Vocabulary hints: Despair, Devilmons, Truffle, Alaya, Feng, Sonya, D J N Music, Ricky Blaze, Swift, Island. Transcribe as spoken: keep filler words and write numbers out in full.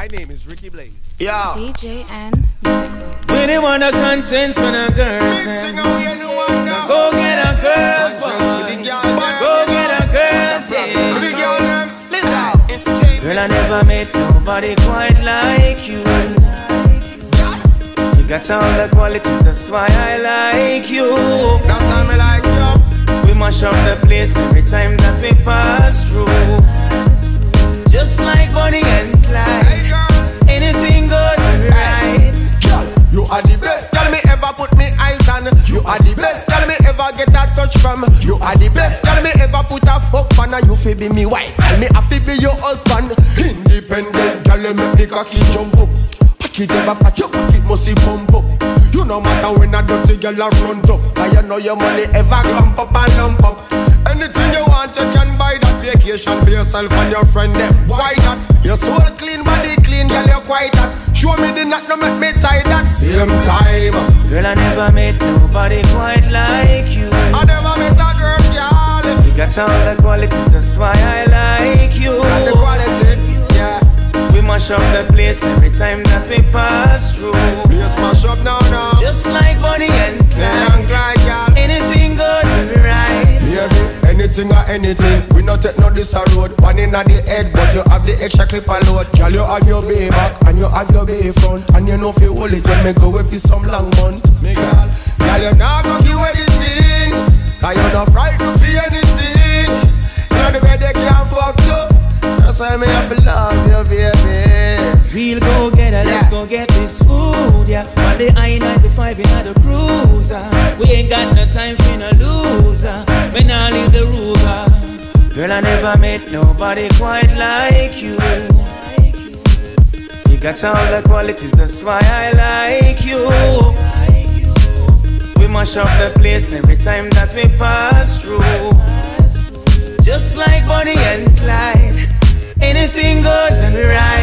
My name is Ricky Blaze. Yeah. D J N Music. We didn't want a conscience for the girls. Then. Go get a girls, boy. Go get a girls, yeah. Girl, I never met nobody quite like you. You got all the qualities, that's why I like you. That's why I like you. We mash up the place every time that we pass through. Just like Bonnie and Clyde, hey, anything goes right. Girl, you are the best girl me ever put me eyes on. You are the best girl me ever get a touch from. You are the best girl me ever put a fuck on. You fi be me wife and me a fi be your husband. Independent girl me make me cocky jump up. Pack it ever fat up, pack it musty pump up. You no matter when a dirty girl a front up, I you know your money ever clump up and lump up. Anything you want you can buy that vacation for yourself and your friend them. Why not? Your soul clean, body clean, girl you're quite hot. Show me the knot, no make me tie that same time. Girl I never met nobody quite like you. I never met a girl, girl. You got all the qualities, that's why I like you. Got the quality, yeah. We mash up the place every time that we pass through. We just mash up now, now. Just like Bonnie and Clyde, Clyde, girl. Anything goes right. Baby, anything or anything, we not take no this a road. One in at the head, but you have the extra clip a load. Girl, you have your baby back, and you have your baby front. And you know if you hold it, when me go with you some long month. Me girl, girl, you not gonna give anything, cause you not frightened for anything. You know the bed they can't fuck up, that's why me have to love you, baby. Real go getter, let's go get this food, yeah. On the I ninety-five in the cruiser, we ain't got no time for no loser. When I leave the ruler, girl, I never met nobody quite like you. You got all the qualities, that's why I like you. We mash up the place every time that we pass through. Just like Bonnie and Clyde, anything goes and right.